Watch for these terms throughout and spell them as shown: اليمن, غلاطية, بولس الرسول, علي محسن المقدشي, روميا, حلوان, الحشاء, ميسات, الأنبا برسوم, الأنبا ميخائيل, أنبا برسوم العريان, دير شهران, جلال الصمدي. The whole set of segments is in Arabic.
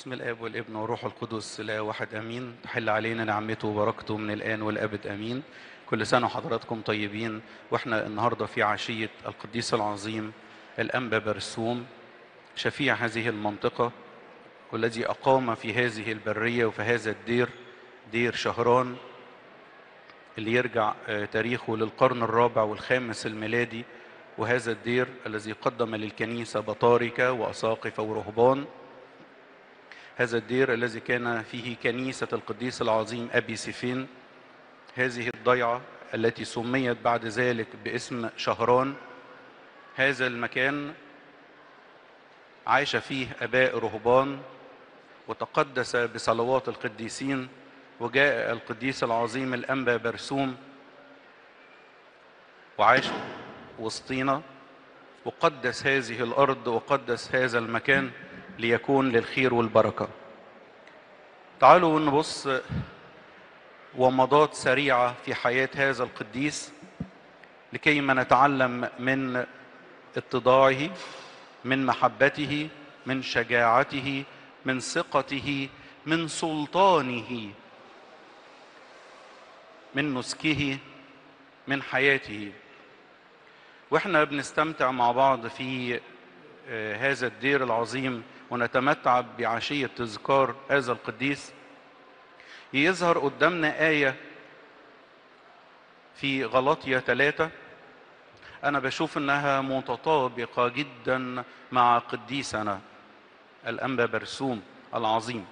بسم الاب والابن والروح القدس لا واحد امين. تحل علينا نعمته وبركته من الان والابد امين. كل سنه وحضراتكم طيبين. واحنا النهارده في عشيه القديس العظيم الانبا برسوم شفيع هذه المنطقه والذي اقام في هذه البريه وفي هذا الدير دير شهران اللي يرجع تاريخه للقرن الرابع والخامس الميلادي، وهذا الدير الذي قدم للكنيسه بطاركه واساقفه ورهبان، هذا الدير الذي كان فيه كنيسة القديس العظيم أبي سيفين، هذه الضيعة التي سميت بعد ذلك باسم شهران. هذا المكان عاش فيه آباء رهبان وتقدس بصلوات القديسين، وجاء القديس العظيم الأنبا برسوم وعاش وسطينا وقدس هذه الأرض وقدس هذا المكان ليكون للخير والبركة. تعالوا نبص ومضات سريعة في حياة هذا القديس لكي ما نتعلم من اتضاعه، من محبته، من شجاعته، من ثقته، من سلطانه، من نسكه، من حياته. واحنا بنستمتع مع بعض في هذا الدير العظيم ونتمتع بعشية تذكار هذا القديس، يظهر قدامنا آية في غلاطية 3 أنا بشوف أنها متطابقة جدا مع قديسنا الأنبا برسوم العظيم.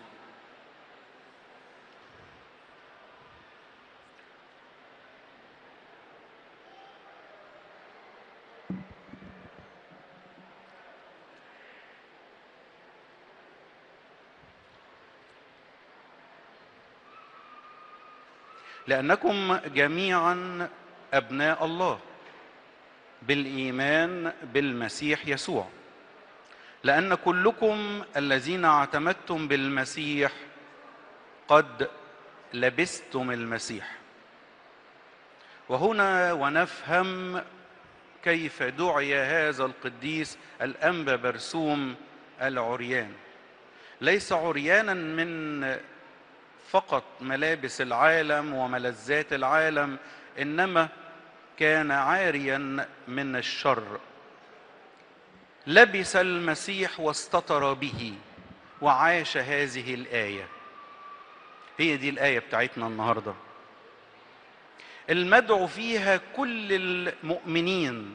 لأنكم جميعا أبناء الله بالإيمان بالمسيح يسوع، لأن كلكم الذين اعتمدتم بالمسيح قد لبستم المسيح. وهنا ونفهم كيف دعي هذا القديس الأنبا برسوم العريان، ليس عريانا من فقط ملابس العالم وملذات العالم، إنما كان عاريا من الشر. لبس المسيح واستتر به وعاش هذه الآية. هي دي الآية بتاعتنا النهاردة، المدعو فيها كل المؤمنين،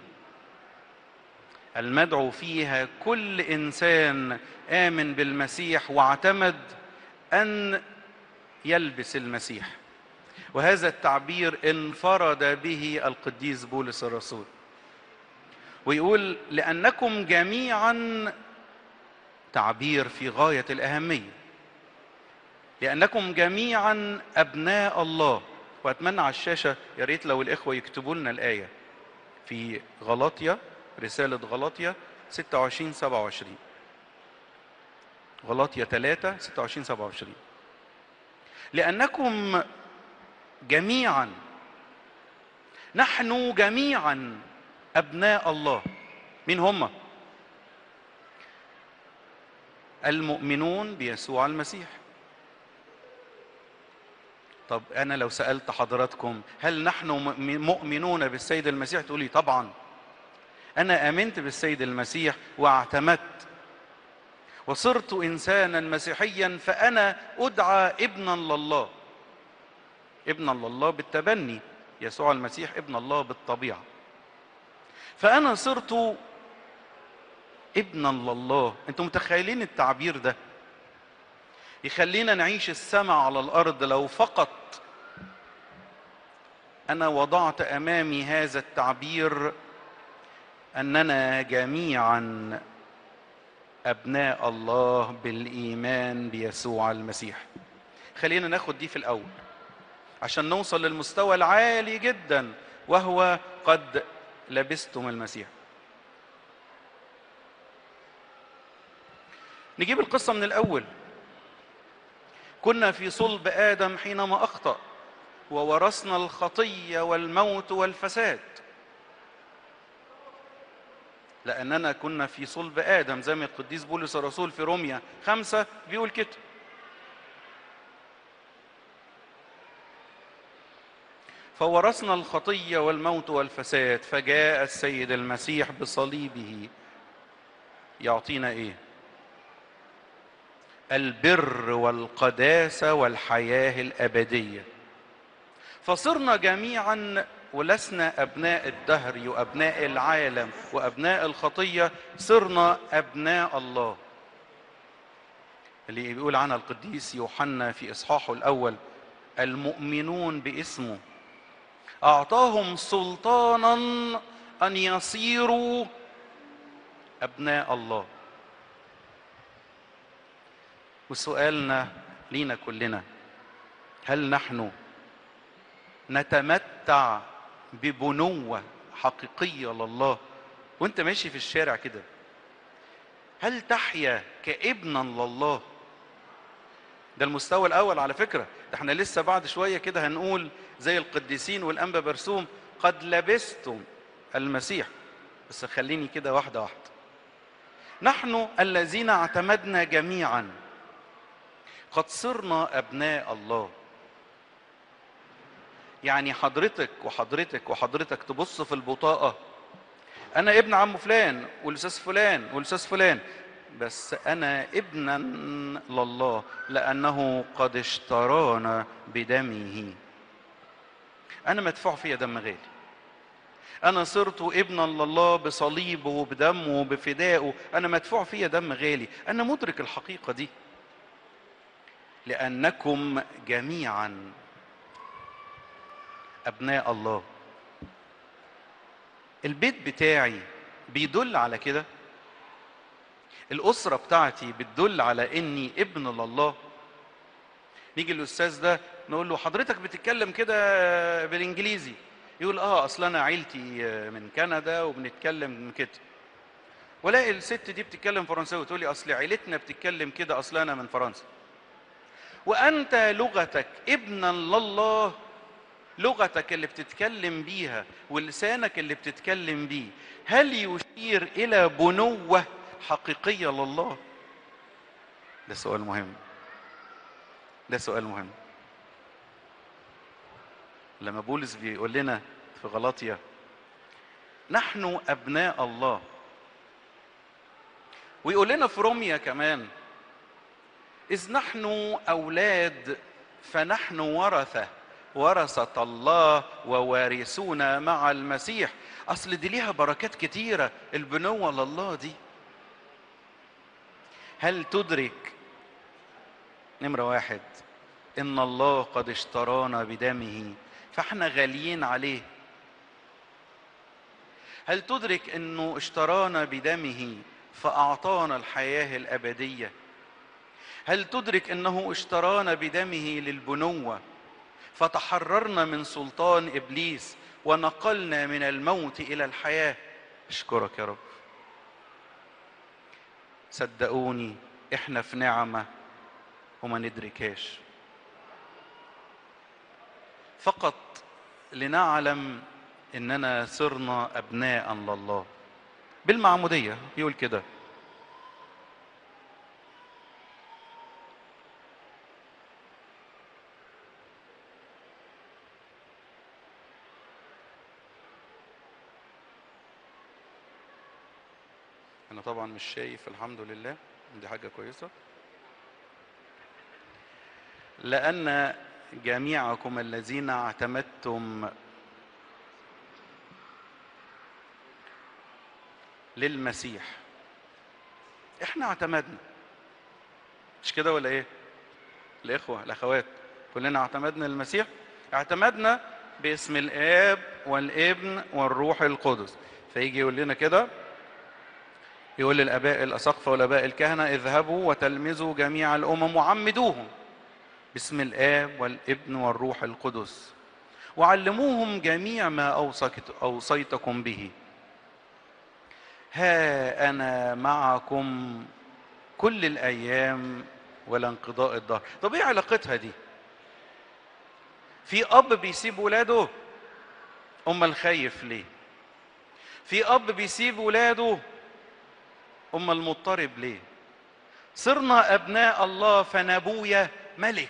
المدعو فيها كل إنسان آمن بالمسيح واعتمد أن يلبس المسيح. وهذا التعبير انفرد به القديس بولس الرسول ويقول لأنكم جميعا، تعبير في غاية الأهمية، لأنكم جميعا أبناء الله. وأتمنى على الشاشة يا ريت لو الإخوة يكتبوا لنا الآية في غلاطية، رسالة غلاطية 26-27، غلاطية 3 26-27. لأنكم جميعا، نحن جميعا أبناء الله. مين هم؟ المؤمنون بيسوع المسيح. طب أنا لو سألت حضراتكم هل نحن مؤمنون بالسيد المسيح؟ تقولي طبعا أنا آمنت بالسيد المسيح واعتمدت وصرت إنسانا مسيحيا، فأنا أدعى ابنا لله. ابنا لله بالتبني، يسوع المسيح ابن الله بالطبيعة، فأنا صرت ابنا لله. أنتم متخيلين التعبير ده يخلينا نعيش السماء على الأرض لو فقط أنا وضعت أمامي هذا التعبير أننا جميعا أبناء الله بالإيمان بيسوع المسيح. خلينا ناخد دي في الأول عشان نوصل للمستوى العالي جدا، وهو قد لبستم المسيح. نجيب القصة من الأول. كنا في صلب آدم حينما أخطأ، وورثنا الخطية والموت والفساد. لأننا كنا في صلب آدم زي ما القديس بولس الرسول في روميا 5 بيقول كده. فورثنا الخطية والموت والفساد، فجاء السيد المسيح بصليبه يعطينا إيه؟ البر والقداسة والحياة الأبدية. فصرنا جميعا ولسنا أبناء الدهر وأبناء العالم وأبناء الخطية، صرنا أبناء الله. اللي بيقول عنها القديس يوحنا في إصحاحه الأول المؤمنون باسمه أعطاهم سلطانا أن يصيروا أبناء الله. وسؤالنا لينا كلنا، هل نحن نتمتع ببنوة حقيقية لله؟ وانت ماشي في الشارع كده هل تحيا كابنا لله؟ ده المستوى الأول على فكرة، ده احنا لسه بعد شوية كده هنقول زي القديسين والأنبا برسوم قد لبستم المسيح. بس خليني كده واحدة واحدة. نحن الذين اعتمدنا جميعا قد صرنا أبناء الله. يعني حضرتك وحضرتك وحضرتك تبص في البطاقة، أنا ابن عم فلان والأستاذ فلان والأستاذ فلان، بس أنا ابنا لله لأنه قد اشترانا بدمه. أنا مدفوع فيا دم غالي، أنا صرت ابنا لله بصليبه وبدمه وبفدائه، أنا مدفوع فيا دم غالي. أنا مدرك الحقيقة دي. لأنكم جميعا أبناء الله. البيت بتاعي بيدل على كده، الأسرة بتاعتي بتدل على إني ابن لله. نيجي الأستاذ ده نقول له حضرتك بتتكلم كده بالإنجليزي، يقول أصل أنا عيلتي من كندا وبنتكلم كده. ولاقي الست دي بتتكلم فرنساوي وتقول لي أصل عيلتنا بتتكلم كده، أصل أنا من فرنسا. وأنت لغتك ابنا لله، لغتك اللي بتتكلم بيها ولسانك اللي بتتكلم بيه هل يشير إلى بنوة حقيقية لله؟ ده سؤال مهم، ده سؤال مهم. لما بولس بيقول لنا في غلاطية نحن أبناء الله، ويقول لنا في روميا كمان إذ نحن أولاد فنحن ورثة، ورثة الله ووارثون مع المسيح. أصل دي ليها بركات كتيرة البنوة لله دي. هل تدرك نمرة واحد إن الله قد اشترانا بدمه فإحنا غاليين عليه؟ هل تدرك إنه اشترانا بدمه فأعطانا الحياة الأبدية؟ هل تدرك إنه اشترانا بدمه للبنوة فتحررنا من سلطان إبليس ونقلنا من الموت إلى الحياة؟ أشكرك يا رب. صدقوني إحنا في نعمة وما ندركهاش. فقط لنعلم إننا صرنا أبناء لله. بالمعمودية بيقول كده أنا طبعا مش شايف الحمد لله، دي حاجة كويسة. لأن جميعكم الذين اعتمدتم للمسيح، احنا اعتمدنا مش كده ولا ايه؟ الإخوة الأخوات كلنا اعتمدنا للمسيح، اعتمدنا باسم الآب والابن والروح القدس. فيجي يقول لنا كده، يقول للآباء الأساقفة والآباء الكهنة اذهبوا وتلمذوا جميع الأمم وعمدوهم باسم الآب والابن والروح القدس وعلموهم جميع ما أوصيتكم به، ها أنا معكم كل الأيام ولا انقضاء الدهر. طب إيه علاقتها دي؟ في أب بيسيب ولاده، أمال خايف ليه؟ في أب بيسيب ولاده أمال المضطرب ليه؟ صرنا أبناء الله فنبويا ملك.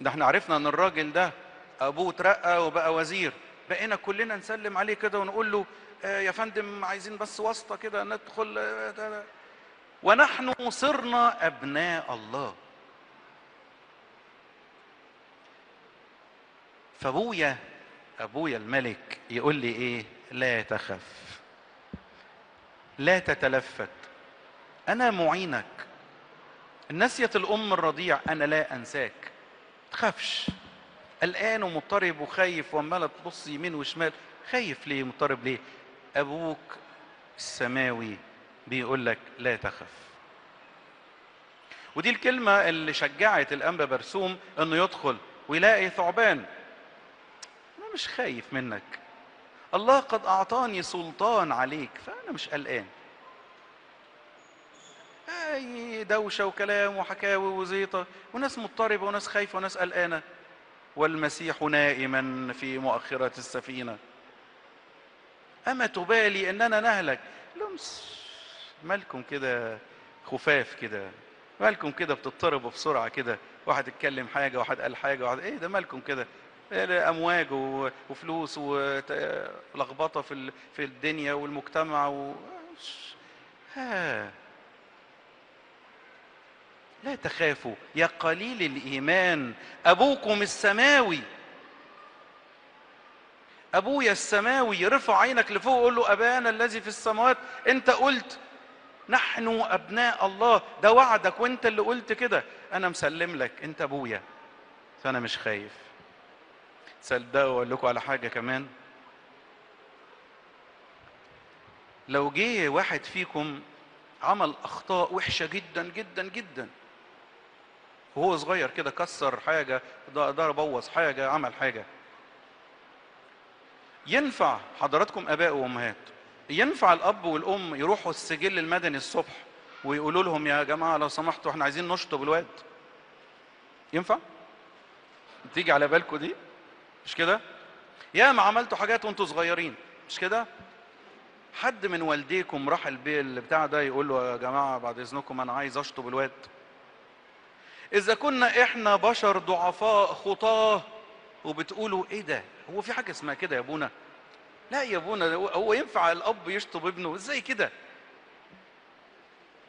ده احنا عرفنا ان الراجل ده ابوه اترقى وبقى وزير، بقينا كلنا نسلم عليه كده ونقول له يا فندم عايزين بس واسطة كده ندخل. ونحن صرنا أبناء الله. أبويا الملك يقول لي إيه؟ لا تخف، لا تتلفت، أنا معينك. نسيت الأم الرضيع أنا لا أنساك. تخافش. قلقان ومضطرب وخايف وعمال تبص يمين وشمال، خايف ليه؟ مضطرب ليه؟ أبوك السماوي بيقول لك لا تخف. ودي الكلمة اللي شجعت الأنبا برسوم إنه يدخل ويلاقي ثعبان. أنا مش خايف منك، الله قد أعطاني سلطان عليك، فأنا مش قلقان. أي دوشة وكلام وحكاوي وزيطة وناس مضطربة وناس خايفة وناس قلقانة. والمسيح نائما في مؤخرة السفينة، أما تبالي أننا نهلك. لمس مالكم كده خفاف كده، مالكم كده بتضطربوا بسرعة كده، واحد اتكلم حاجة واحد قال حاجة واحد إيه ده مالكم كده؟ أمواج وفلوس ولخبطة في الدنيا والمجتمع لا تخافوا يا قليل الإيمان، أبوكم السماوي، أبويا السماوي. رفع عينك لفوق وقول له أبانا الذي في السماوات. أنت قلت نحن أبناء الله، ده وعدك وأنت اللي قلت كده، أنا مسلم لك أنت أبويا فأنا مش خايف. صدقوا وأقول لكم على حاجة كمان، لو جه واحد فيكم عمل أخطاء وحشة جدا جدا جدا وهو صغير كده، كسر حاجة، بوظ حاجة، عمل حاجة، ينفع حضراتكم آباء وأمهات، ينفع الأب والأم يروحوا السجل المدني الصبح ويقولوا لهم يا جماعة لو سمحتوا احنا عايزين نشطب الواد؟ ينفع؟ تيجي على بالكم دي؟ مش كده؟ يا ما عملتوا حاجات وانتوا صغيرين، مش كده؟ حد من والديكم راح البيل بتاع ده يقول له يا جماعة بعد إذنكم أنا عايز أشطب الواد؟ إذا كنا إحنا بشر ضعفاء خطاة وبتقولوا إيه ده؟ هو في حاجة اسمها كده يا أبونا؟ لا يا أبونا، هو ينفع الأب يشطب ابنه؟ إزاي كده؟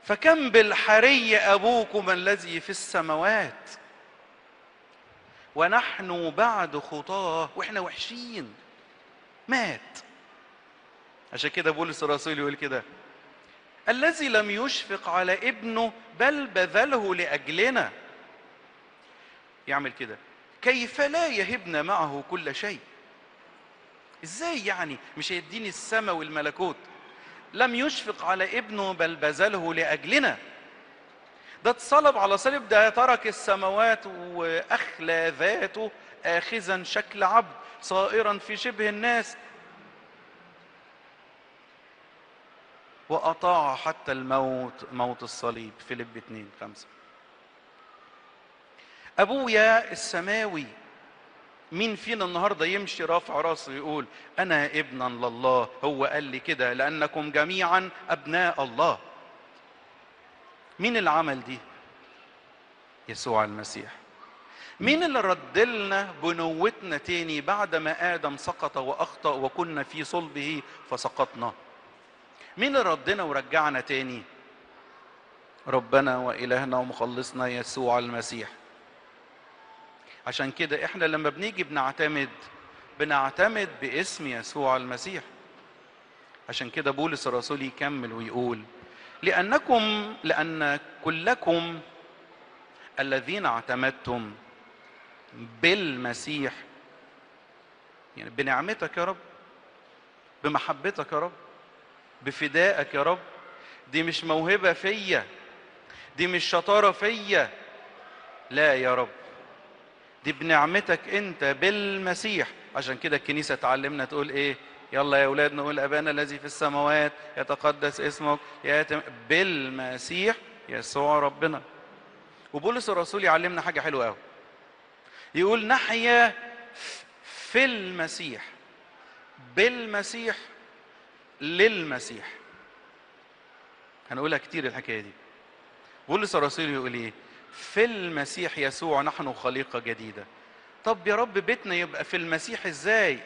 فكم بالحري أبوكم الذي في السماوات، ونحن بعد خطاة وإحنا وحشين مات. عشان كده بولس الرسول يقول كده، الذي لم يشفق على ابنه بل بذله لأجلنا، يعمل كده كيف لا يهبنا معه كل شيء؟ ازاي يعني مش هيديني السماء والملكوت؟ لم يشفق على ابنه بل بذله لأجلنا. ده اتصلب على صلب، ده ترك السماوات وأخلى ذاته آخذا شكل عبد صائرا في شبه الناس، وأطاع حتى الموت، موت الصليب. فيليب 2:5. أبويا السماوي. مين فينا النهارده يمشي رافع راسه يقول أنا ابنا لله، هو قال لي كده، لأنكم جميعا أبناء الله. مين اللي عمل دي؟ يسوع المسيح. مين اللي ردلنا بنوتنا تاني بعد ما آدم سقط وأخطأ وكنا في صلبه فسقطنا؟ مين اللي ردنا ورجعنا تاني؟ ربنا وإلهنا ومخلصنا يسوع المسيح. عشان كده احنا لما بنيجي بنعتمد باسم يسوع المسيح. عشان كده بولس الرسول يكمل ويقول لأن كلكم الذين اعتمدتم بالمسيح، يعني بنعمتك يا رب، بمحبتك يا رب، بفدائك يا رب. دي مش موهبة فيا، دي مش شطارة فيا، لا يا رب، دي بنعمتك انت بالمسيح. عشان كده الكنيسة تعلمنا تقول ايه؟ يلا يا اولاد نقول أبانا الذي في السماوات يتقدس اسمك ياتم بالمسيح يسوع ربنا. وبولس الرسول يعلمنا حاجة حلوة قوي، يقول نحيا في المسيح، بالمسيح، للمسيح. هنقولها كتير الحكاية دي. بيقول لسراسيليو يقول ايه؟ في المسيح يسوع نحن خليقة جديدة. طب يا رب بيتنا يبقى في المسيح ازاي؟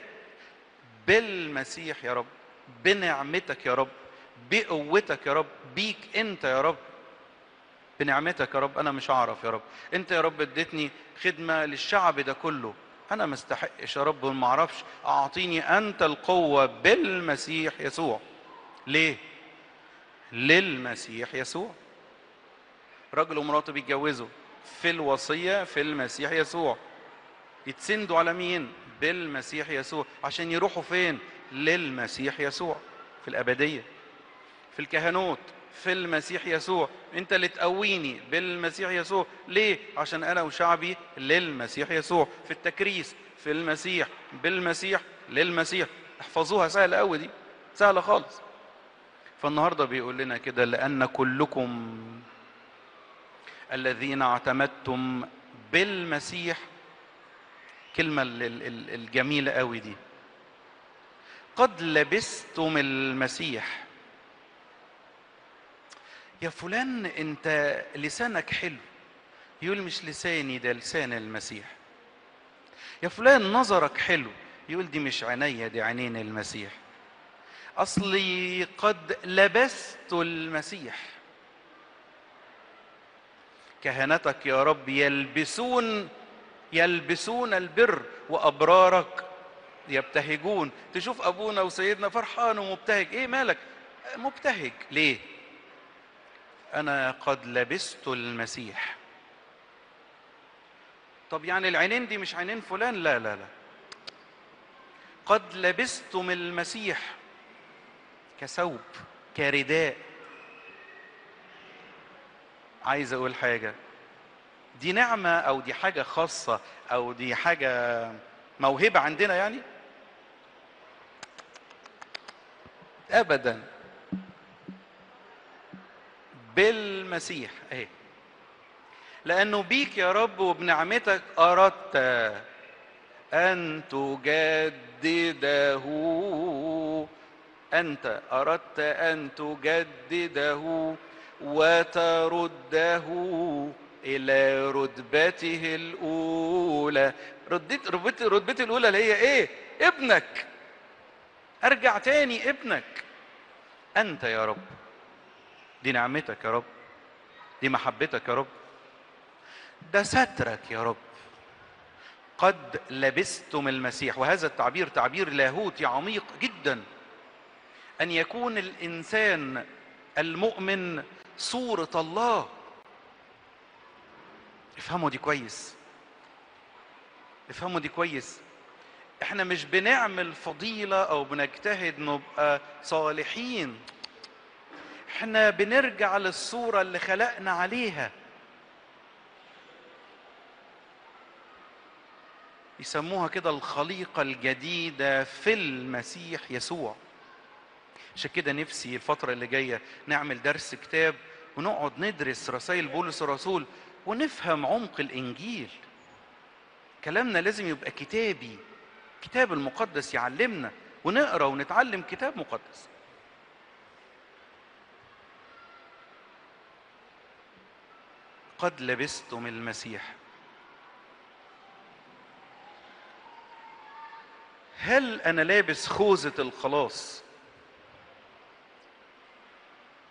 بالمسيح يا رب، بنعمتك يا رب، بقوتك يا رب، بيك انت يا رب، بنعمتك يا رب. انا مش هعرف يا رب، انت يا رب اديتني خدمة للشعب ده كله، انا ما استحقش يا رب وما اعرفش، اعطيني انت القوة بالمسيح يسوع. ليه؟ للمسيح يسوع. رجل ومراته بيتجوزوا في الوصية في المسيح يسوع، يتسندوا على مين؟ بالمسيح يسوع. عشان يروحوا فين؟ للمسيح يسوع، في الأبدية، في الكهنوت، في المسيح يسوع. انت اللي تقويني بالمسيح يسوع. ليه؟ عشان انا وشعبي للمسيح يسوع. في التكريس في المسيح، بالمسيح، للمسيح. احفظوها، سهلة قوي دي، سهلة خالص. فالنهاردة بيقول لنا كده، لأن كلكم الذين اعتمدتم بالمسيح، كلمة الجميلة قوي دي، قد لبستم المسيح. يا فلان انت لسانك حلو، يقول مش لساني ده لسان المسيح. يا فلان نظرك حلو، يقول دي مش عينيا دي عينين المسيح. اصلي قد لبست المسيح. كهنتك يا رب يلبسون البر، وأبرارك يبتهجون. تشوف أبونا وسيدنا فرحان ومبتهج. إيه مالك مبتهج ليه؟ أنا قد لبست المسيح. طب يعني العينين دي مش عينين فلان؟ لا لا لا، قد لبستم المسيح كثوب، كرداء. عايز أقول حاجة، دي نعمة أو دي حاجة خاصة أو دي حاجة موهبة عندنا يعني؟ أبدا. بالمسيح أهي، لأنه بيك يا رب وبنعمتك أردت أن تجدده، أنت أردت أن تجدده وترده إلى رتبته الأولى. رتبته الأولى اللي هي إيه؟ ابنك. أرجع تاني ابنك. أنت يا رب، دي نعمتك يا رب، دي محبتك يا رب، ده سترك يا رب. قد لبستم المسيح. وهذا التعبير تعبير لاهوتي عميق جدا، أن يكون الإنسان المؤمن صورة الله. افهموا دي كويس، افهموا دي كويس. احنا مش بنعمل فضيلة او بنجتهد نبقى صالحين، احنا بنرجع للصورة اللي خلقنا عليها. يسموها كده الخليقة الجديدة في المسيح يسوع. عشان كده نفسي الفترة اللي جاية نعمل درس كتاب ونقعد ندرس رسائل بولس الرسول ونفهم عمق الإنجيل. كلامنا لازم يبقى كتابي، كتاب المقدس يعلمنا، ونقرأ ونتعلم كتاب مقدس. قد لبستم المسيح. هل أنا لابس خوذة الخلاص،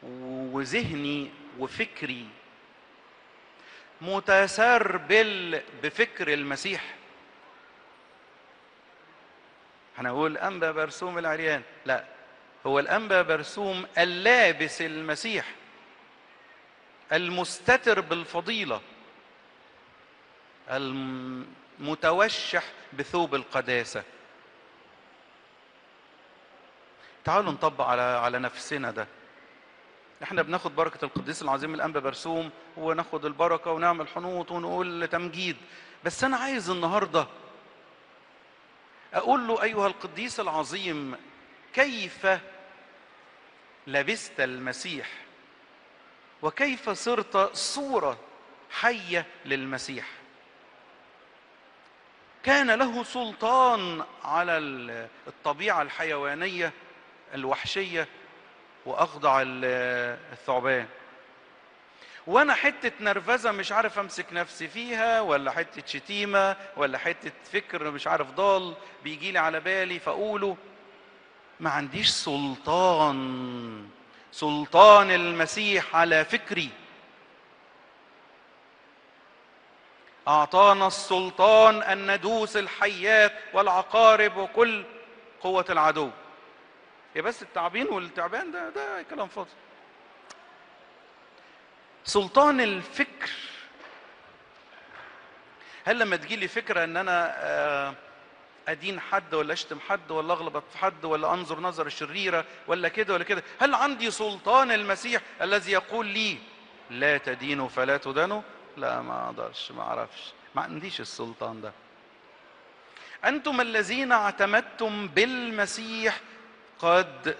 وذهني وفكري متسربل بفكر المسيح؟ هنقول أنبا برسوم العريان. لا، هو الأنبا برسوم اللابس المسيح، المستتر بالفضيلة، المتوشح بثوب القداسة. تعالوا نطبق على نفسنا ده. احنا بناخد بركة القديس العظيم الأنبا برسوم وناخد البركة ونعمل حنوط ونقول تمجيد، بس أنا عايز النهاردة أقول له أيها القديس العظيم، كيف لبست المسيح؟ وكيف صرت صورة حية للمسيح؟ كان له سلطان على الطبيعة الحيوانية الوحشية وأخضع الثعبان. وأنا حتة نرفزة مش عارف أمسك نفسي فيها، ولا حتة شتيمة، ولا حتة فكر مش عارف ضال بيجيلي على بالي فأقوله، ما عنديش سلطان المسيح على فكري. أعطانا السلطان أن ندوس الحيات والعقارب وكل قوة العدو. يا بس التعبين والتعبان ده كلام فاضي. سلطان الفكر. هل لما تجيلي فكرة أن أنا أدين حد ولا أشتم حد ولا أغلب في حد ولا أنظر نظرة شريرة ولا كده ولا كده، هل عندي سلطان المسيح الذي يقول لي لا تدينوا فلا تدانوا؟ لا، ما أقدرش، ما أعرفش، ما عنديش السلطان ده. أنتم الذين اعتمدتم بالمسيح قد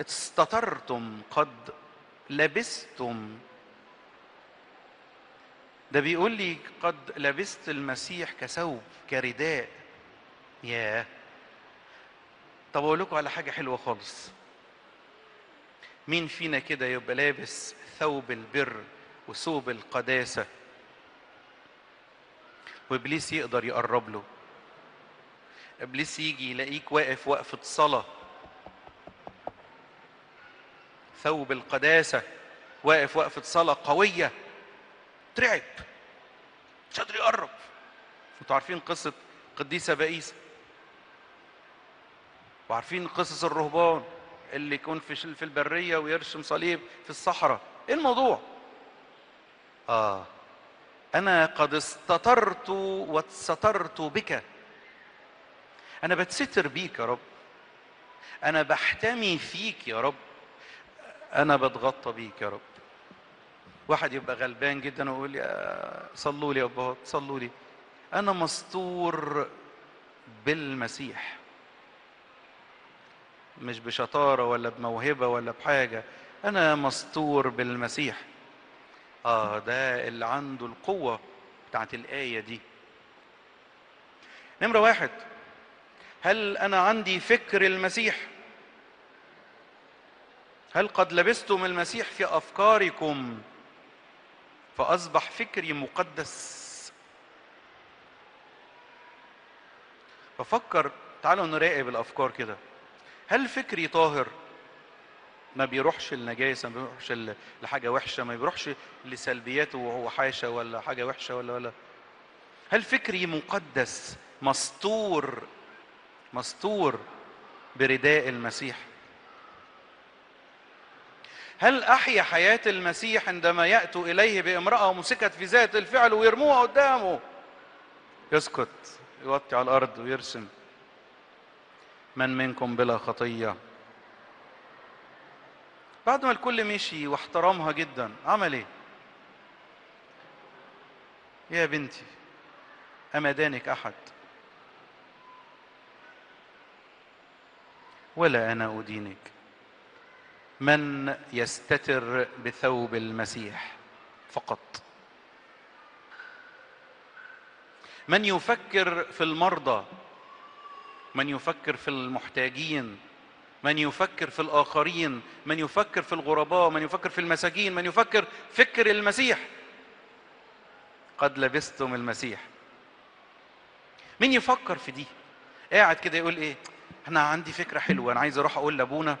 استترتم، قد لبستم. ده بيقول لي قد لبست المسيح كثوب، كرداء. ياه. طب أقول لكم على حاجة حلوة خالص. مين فينا كده يبقى لابس ثوب البر وثوب القداسة وإبليس يقدر يقرب له؟ إبليس يجي يلاقيك واقف وقفة صلاة، ثوب القداسة، واقف وقفة صلاة قوية، ترعب، مش قادر يقرب. انتوا عارفين قصة قديسة بائسة، وعارفين قصص الرهبان اللي يكون في البرية ويرسم صليب في الصحراء. ايه الموضوع؟ أنا قد استترت واتسترت بك. أنا بتستر بيك يا رب، أنا بحتمي فيك يا رب، أنا بتغطى بيك يا رب. واحد يبقى غلبان جدا ويقول لي صلوا لي يا أبهات، صلوا لي. أنا مستور بالمسيح، مش بشطارة ولا بموهبة ولا بحاجة، أنا مستور بالمسيح. ده اللي عنده القوة بتاعت الآية دي. نمرة 1، هل أنا عندي فكر المسيح؟ هل قد لبستم المسيح في أفكاركم فأصبح فكري مقدس؟ بفكر، تعالوا نراقب الأفكار كده. هل فكري طاهر؟ ما بيروحش لنجاسة، ما بيروحش لحاجة وحشة، ما بيروحش لسلبياته وهو حاشا ولا حاجة وحشة ولا. هل فكري مقدس مستور برداء المسيح؟ هل أحيا حياة المسيح عندما يأتوا إليه بامرأة مسكت في ذات الفعل ويرموها قدامه؟ يسكت، يوطي على الأرض ويرسم من منكم بلا خطية. بعد ما الكل مشي واحترمها جدا، عمل ايه؟ يا بنتي أما دانك أحد ولا أنا أدينك. من يستتر بثوب المسيح فقط، من يفكر في المرضى، من يفكر في المحتاجين، من يفكر في الآخرين، من يفكر في الغرباء، من يفكر في المساجين، من يفكر فكر المسيح. قد لبستم المسيح. مين يفكر في دي؟ قاعد كده يقول ايه؟ انا عندي فكرة حلوة، انا عايز اروح اقول لابونا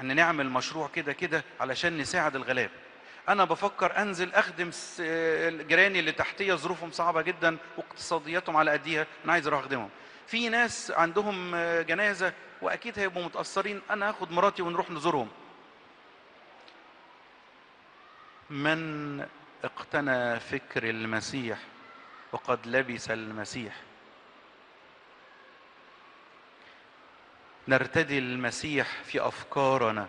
ان نعمل مشروع كده كده علشان نساعد الغلاب. انا بفكر انزل اخدم جيراني اللي تحتيه، ظروفهم صعبة جدا واقتصادياتهم على قديها، انا عايز اروح اخدمهم. في ناس عندهم جنازة واكيد هيبقوا متأثرين، انا هاخد مراتي ونروح نزورهم. من اقتنى فكر المسيح وقد لبس المسيح. نرتدي المسيح في افكارنا.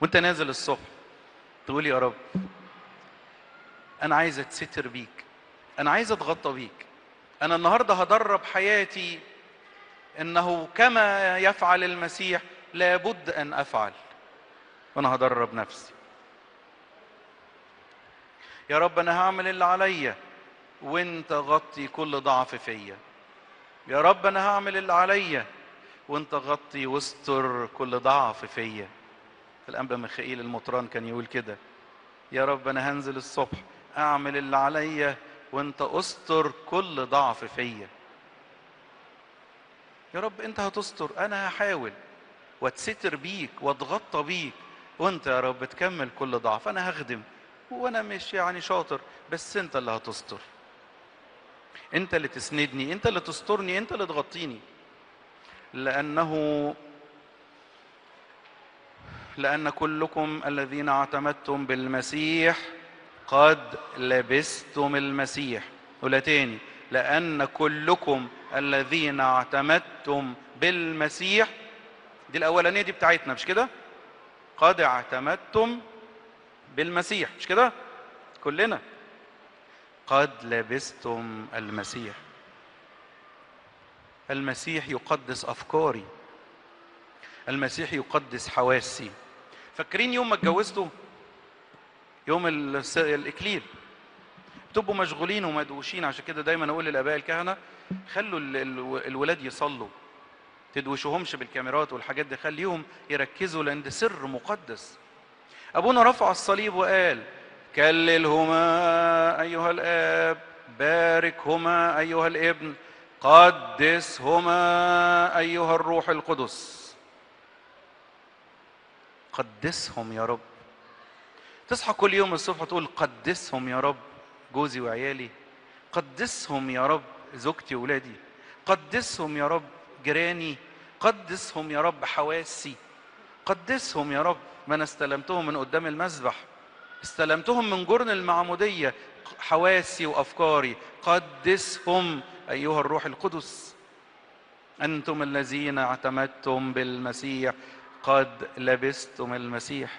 وانت نازل الصبح تقول يا رب انا عايز اتستر بيك، انا عايز اتغطى بيك، انا النهارده هدرب حياتي انه كما يفعل المسيح لابد ان افعل، وانا هدرب نفسي. يا رب انا هعمل اللي عليا وانت غطي كل ضعف فيا. يا رب انا هعمل اللي عليا وانت غطي واستر كل ضعف فيا. الأنبا ميخائيل المطران كان يقول كده، يا رب انا هنزل الصبح اعمل اللي عليا وانت استر كل ضعف فيا. يا رب انت هتستر، انا هحاول واتستر بيك واتغطى بيك، وانت يا رب تكمل كل ضعف. انا هخدم وانا مش يعني شاطر، بس انت اللي هتستر، انت اللي تسندني، انت اللي تسترني، انت اللي تغطيني. لأن كلكم الذين اعتمدتم بالمسيح قد لبستم المسيح. ولا تاني، لأن كلكم الذين اعتمدتم بالمسيح. دي الأولانية دي بتاعتنا مش كده؟ قد اعتمدتم بالمسيح مش كده؟ كلنا قد لبستم المسيح. المسيح يقدس أفكاري، المسيح يقدس حواسي. فاكرين يوم ما اتجوزتوا، يوم الإكليل، بتبقوا مشغولين ومدوشين. عشان كده دايما اقول للآباء الكهنة خلوا الولاد يصلوا، تدوشوهمش بالكاميرات والحاجات دي، خليهم يركزوا لأن ده سر مقدس. أبونا رفع الصليب وقال كللهما أيها الآب، باركهما أيها الابن، قدسهما أيها الروح القدس. قدسهم يا رب. تصحى كل يوم الصبح تقول قدسهم يا رب جوزي وعيالي، قدسهم يا رب زوجتي وولادي، قدسهم يا رب جيراني، قدسهم يا رب حواسي، قدسهم يا رب. ما أنا استلمتهم من قدام المذبح، استلمتهم من جرن المعمودية، حواسي وأفكاري، قدسهم أيها الروح القدس. أنتم الذين اعتمدتم بالمسيح قد لبستم المسيح.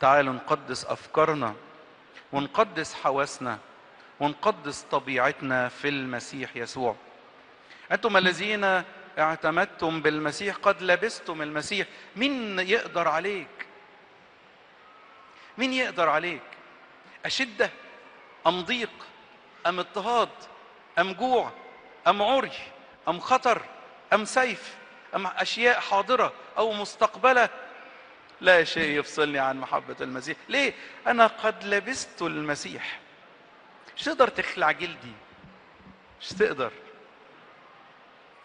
تعالوا نقدس أفكارنا ونقدس حواسنا ونقدس طبيعتنا في المسيح يسوع. أنتم الذين اعتمدتم بالمسيح قد لبستم المسيح. مين يقدر عليك؟ مين يقدر عليك؟ أشدة أم ضيق أم اضطهاد أم جوع أم عري أم خطر أم سيف أم أشياء حاضرة أو مستقبلة، لا شيء يفصلني عن محبة المسيح. ليه؟ أنا قد لبست المسيح. مش تقدر تخلع جلدي، مش تقدر.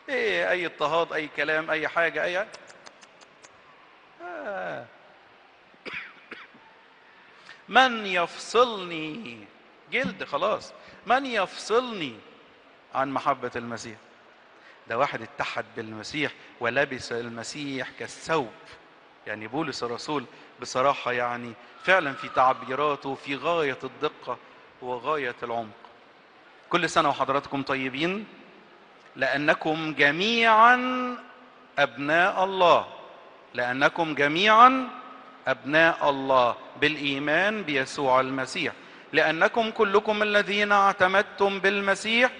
إيه أي اضطهاد، أي كلام، أي حاجة، أي من يفصلني؟ جلد خلاص. من يفصلني عن محبة المسيح؟ ده واحد اتحد بالمسيح ولبس المسيح كالثوب. يعني بولس الرسول بصراحة يعني فعلا في تعبيراته في غاية الدقة وغاية العمق. كل سنة وحضراتكم طيبين، لأنكم جميعا أبناء الله، لأنكم جميعا أبناء الله بالإيمان بيسوع المسيح، لأنكم كلكم الذين اعتمدتم بالمسيح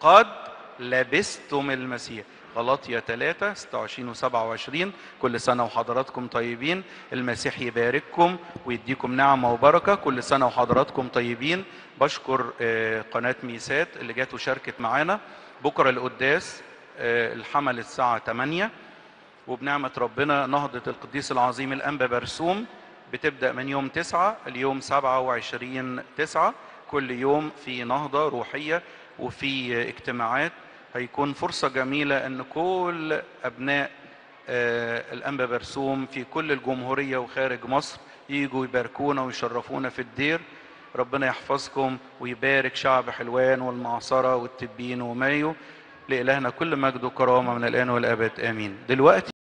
قد لبستم المسيح. غلاطية 3:26-27. كل سنة وحضراتكم طيبين، المسيح يبارككم ويديكم نعمة وبركة. كل سنة وحضراتكم طيبين. بشكر قناة ميسات اللي جات وشاركت معانا. بكرة القداس الحمل الساعة 8، وبنعمة ربنا نهضة القديس العظيم الأنبا برسوم بتبدأ من يوم 9 اليوم 27/9. كل يوم في نهضة روحية وفي اجتماعات. هيكون فرصة جميلة أن كل أبناء الأنبا برسوم في كل الجمهورية وخارج مصر يجوا يباركونا ويشرفونا في الدير. ربنا يحفظكم ويبارك شعب حلوان والمعصرة والتبين ومايو. لإلهنا كل مجد وكرامة من الآن والأبد آمين. دلوقتي